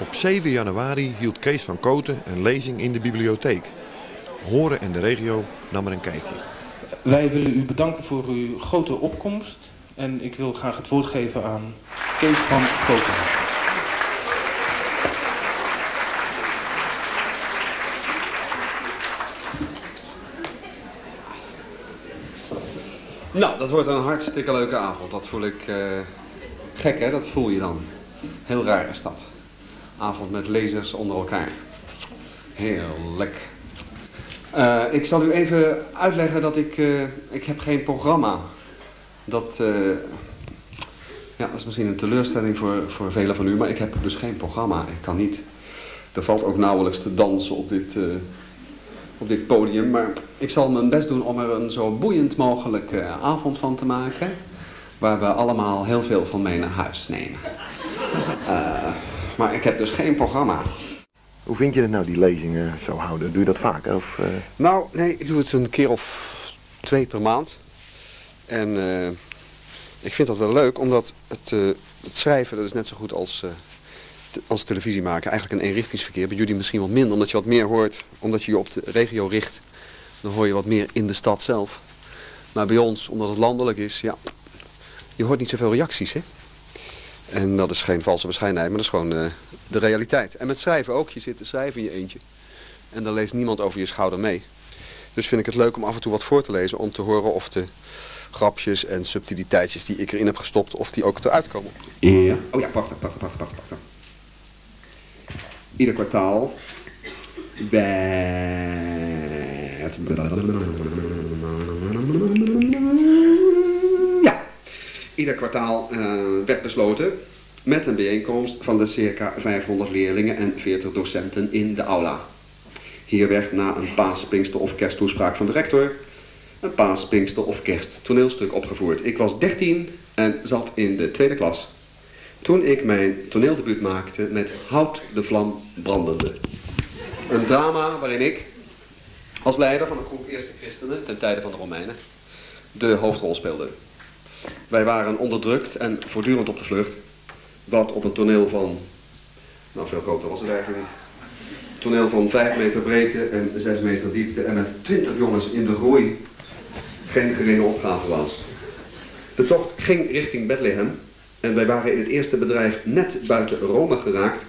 Op 7 januari hield Kees van Kooten een lezing in de bibliotheek. Hoorn en de regio nam er een kijkje. Wij willen u bedanken voor uw grote opkomst en ik wil graag het woord geven aan Kees van Kooten. Nou, dat wordt een hartstikke leuke avond. Dat voel ik gek, hè? Dat voel je dan. Heel raar is dat. Avond met lezers onder elkaar. Heerlijk. Ik zal u even uitleggen dat ik heb geen programma. Dat is misschien een teleurstelling voor velen van u, maar ik heb dus geen programma. Ik kan niet. Er valt ook nauwelijks te dansen op dit podium, maar ik zal mijn best doen om er een zo boeiend mogelijke avond van te maken, waar we allemaal heel veel van mee naar huis nemen. Maar ik heb dus geen programma. Hoe vind je het nou, die lezingen zo houden? Doe je dat vaker? Nou, nee, ik doe het een keer of 2 per maand. En ik vind dat wel leuk, omdat het schrijven, dat is net zo goed als televisie maken. Eigenlijk een eenrichtingsverkeer. Bij jullie misschien wat minder, omdat je wat meer hoort. Omdat je je op de regio richt, dan hoor je wat meer in de stad zelf. Maar bij ons, omdat het landelijk is, ja, je hoort niet zoveel reacties, hè? En dat is geen valse bescheidenheid, maar dat is gewoon de realiteit. En met schrijven ook. Je zit te schrijven in je eentje. En daar leest niemand over je schouder mee. Dus vind ik het leuk om af en toe wat voor te lezen. Om te horen of de grapjes en subtiliteitjes die ik erin heb gestopt, of die ook eruit komen. Ja. Oh ja, prachtig. Ieder kwartaal werd besloten met een bijeenkomst van de circa 500 leerlingen en 40 docenten in de aula. Hier werd na een Paaspinkster of kersttoespraak van de rector een Paaspinkster of kersttoneelstuk opgevoerd. Ik was 13 en zat in de tweede klas toen ik mijn toneeldebuut maakte met Houd de vlam brandende. Een drama waarin ik, als leider van een groep eerste christenen ten tijde van de Romeinen, de hoofdrol speelde. Wij waren onderdrukt en voortdurend op de vlucht, wat op een toneel van, nou veel groter was het eigenlijk niet, een toneel van 5 meter breedte en 6 meter diepte en met 20 jongens in de groei geen geringe opgave was. De tocht ging richting Bethlehem en wij waren in het eerste bedrijf net buiten Rome geraakt,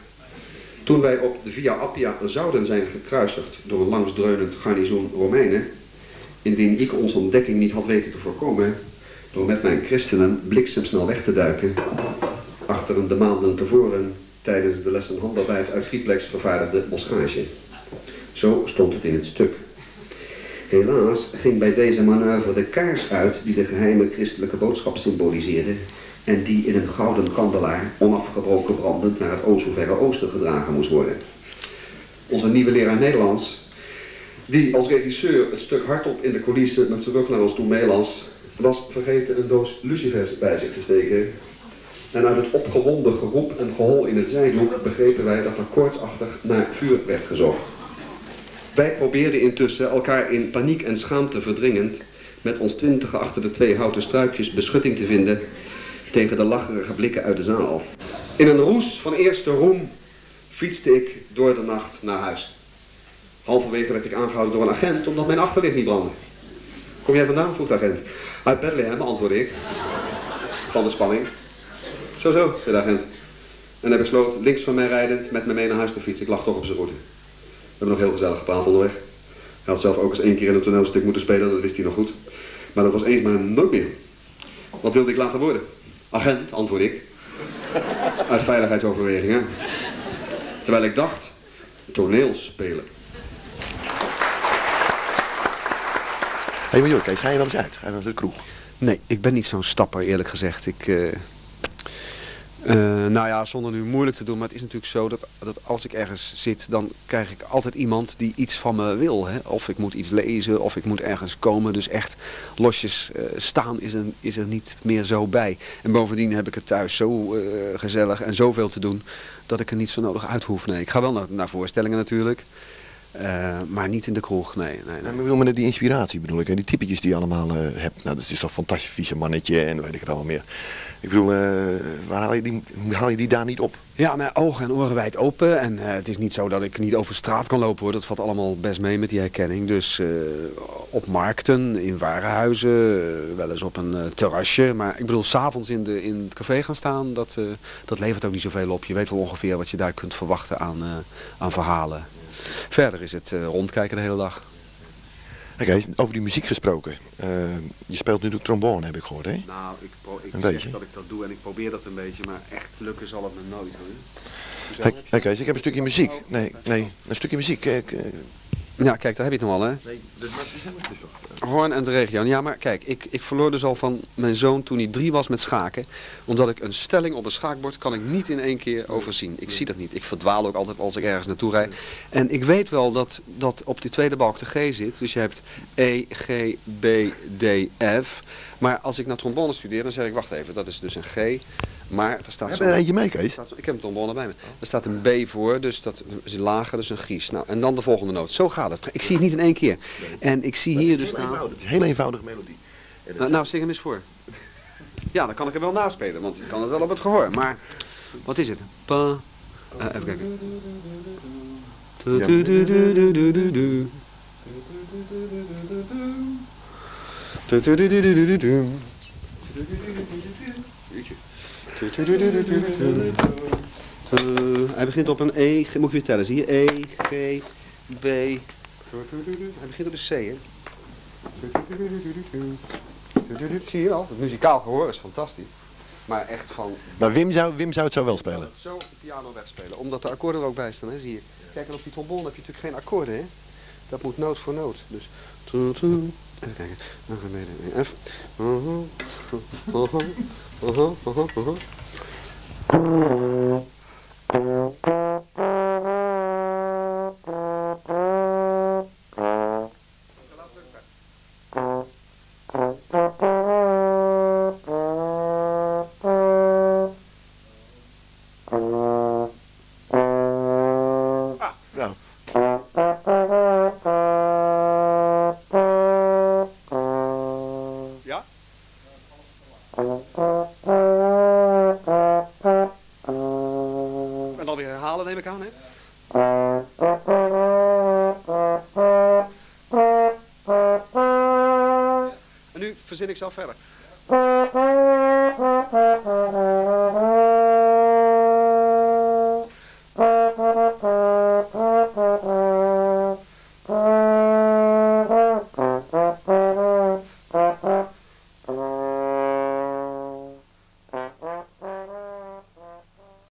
toen wij op de Via Appia zouden zijn gekruisigd door een langsdreunend garnizoen Romeinen, indien ik onze ontdekking niet had weten te voorkomen, door met mijn christenen bliksemsnel weg te duiken achter een de maanden tevoren tijdens de lessenhandarbeid uit Triplex vervaardigde boschage. Zo stond het in het stuk. Helaas ging bij deze manoeuvre de kaars uit die de geheime christelijke boodschap symboliseerde en die in een gouden kandelaar onafgebroken brandend naar het o zo verre oosten gedragen moest worden. Onze nieuwe leraar Nederlands, die als regisseur het stuk hardop in de coulissen met zijn rug naar ons toe meelas, was vergeten een doos lucifers bij zich te steken. En uit het opgewonden geroep en gehol in het zijdoek begrepen wij dat er koortsachtig naar vuur werd gezocht. Wij probeerden intussen elkaar in paniek en schaamte verdringend met ons 20 achter de 2 houten struikjes beschutting te vinden tegen de lacherige blikken uit de zaal. In een roes van eerste roem fietste ik door de nacht naar huis. Halverwege werd ik aangehouden door een agent omdat mijn achterlicht niet brandde. Kom jij vandaan? Vroeg de agent. Uit Bethlehem, antwoordde ik. Van de spanning. Zo, zei de agent. En hij besloot links van mij rijdend met me mee naar huis te fietsen. Ik lag toch op zijn route. We hebben nog heel gezellig gepraat onderweg. Hij had zelf ook eens 1 keer in een toneelstuk moeten spelen, dat wist hij nog goed. Maar dat was eens maar nooit meer. Wat wilde ik laten worden? Agent, antwoordde ik. Uit veiligheidsoverwegingen. Terwijl ik dacht, toneelspelen. Hé, maar joh, Kees, ga je wel eens uit? Ga je wel eens de kroeg? Nee, ik ben niet zo'n stapper, eerlijk gezegd. Ik, nou ja, zonder nu moeilijk te doen, maar het is natuurlijk zo dat als ik ergens zit, dan krijg ik altijd iemand die iets van me wil. Hè? Of ik moet iets lezen, of ik moet ergens komen. Dus echt losjes staan is er niet meer zo bij. En bovendien heb ik het thuis zo gezellig en zoveel te doen, dat ik er niet zo nodig uit hoef. Nee, ik ga wel naar voorstellingen natuurlijk. Maar niet in de kroeg, nee. Maar ik bedoel, maar die inspiratie bedoel ik, hè? Die typetjes die je allemaal hebt. Nou, dat is toch fantastisch vieze mannetje en weet ik het allemaal meer. Ik bedoel, haal je die daar niet op? Ja, mijn ogen en oren wijd open. En het is niet zo dat ik niet over straat kan lopen, hoor. Dat valt allemaal best mee met die herkenning. Dus op markten, in warenhuizen, wel eens op een terrasje. Maar ik bedoel, s'avonds in het café gaan staan, dat levert ook niet zoveel op. Je weet wel ongeveer wat je daar kunt verwachten aan verhalen. Verder is het rondkijken de hele dag. Oké, over die muziek gesproken. Je speelt nu de trombone, heb ik gehoord, hè? Nou, ik zeg dat ik dat doe en ik probeer dat een beetje, maar echt lukken zal het me nooit, hoor. Kees, ik heb een stukje muziek. Nee, een stukje muziek. Ja, kijk, daar heb je het nog al, hè? Nee, dat is helemaal niet zo. Hoorn en de regio. Ja, maar kijk, ik verloor dus al van mijn zoon toen hij 3 was met schaken. Omdat ik een stelling op een schaakbord kan ik niet in één keer overzien. Ik zie dat niet. Ik verdwaal ook altijd als ik ergens naartoe rijd. En ik weet wel dat op die tweede balk de G zit. Dus je hebt E, G, B, D, F. Maar als ik naar trombone studeer, dan zeg ik, wacht even, dat is dus een G. Maar daar staat zo. Heb je er eentje mee, Kees? Ik heb een trombone bij me. Er staat een B voor, dus dat is lager, dus een Gies. Nou, en dan de volgende noot. Zo gaat het. Ik zie het niet in één keer. En ik zie hier dus... Het is een heel eenvoudige melodie. Nou, zing hem eens voor. Ja, dan kan ik hem wel naspelen, want ik kan het wel op het gehoor. Maar, wat is het? Even kijken. Hij begint op een E, moet ik weer tellen, zie je? E, G, B. Hij begint op een C, hè? Zie je wel, het muzikaal gehoor is fantastisch. Maar echt van... Maar Wim zou het zo wel spelen? Zo de piano wegspelen, omdat de akkoorden er ook bij staan, hè, zie je. Kijk, en op die trombone heb je natuurlijk geen akkoorden, hè? Dat moet noot voor noot, dus... Even kijken, dan gaan we weer F. En nu verzin ik zelf verder.